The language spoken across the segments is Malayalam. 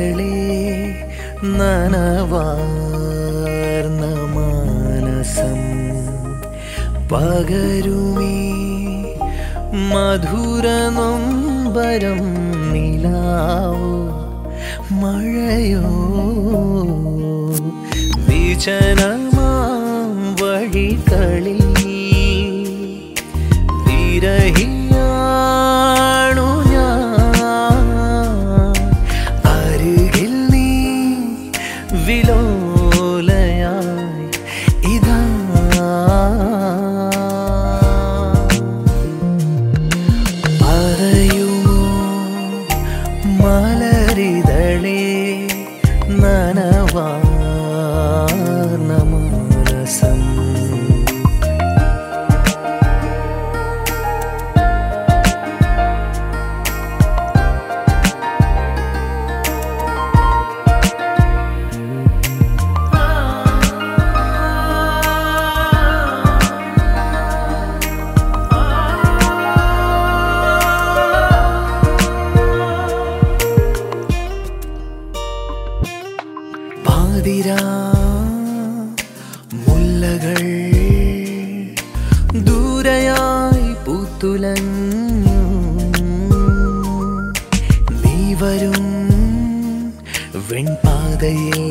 മകളെ നനവാർന്ന മാനസം പകരുമീ മധുരനൊമ്പരം നിലാവോ മഴയോ വിചനമാം വഴികളിൽ വിരഹിയാണു ഞാൻ അരികിൽ നീ വിലോലയായി ഇതാ പറയുമോ മലരിതളേ നനവാ മുല്ലകൾ ദൂരയായി പൂത്തുലഞ്ഞു നീ വരും വെൺപാതയിൽ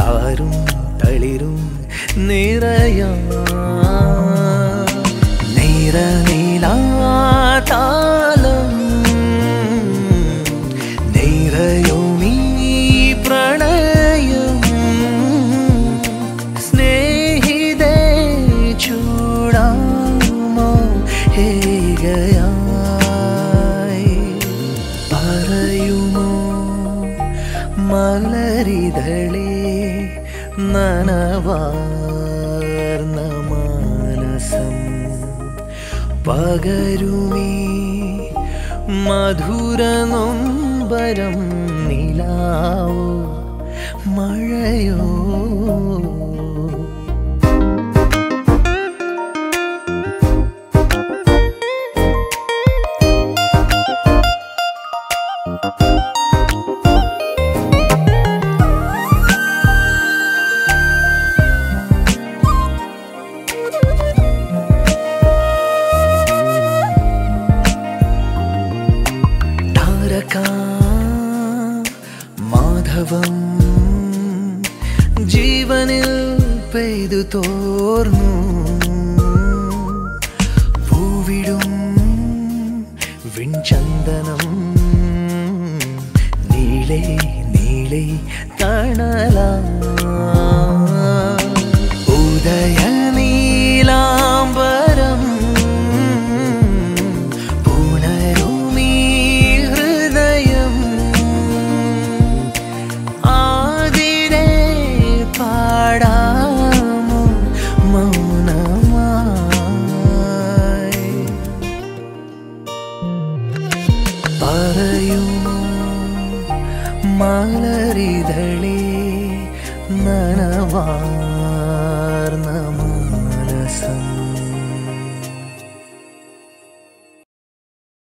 താരും തളിരും നീലതാളം നീരയോ നീ പ്രണയം സ്നേഹിതേ ചൂടാമോ ഹേഗയായി പറയുമോ മലരിതളേ നനവാർന്ന മാനസം പകരുമീ മധുരനൊമ്പരം നിലാവോ മഴയോ മാധവം ജീവനിൽ പെയ്തു തോർന്നു പൂവിടും വിൺചന്ദനം നീളെ നീളെ തണല ഉദയ നീലാംബരം പറയുമോ മലരിതളേ നനവാ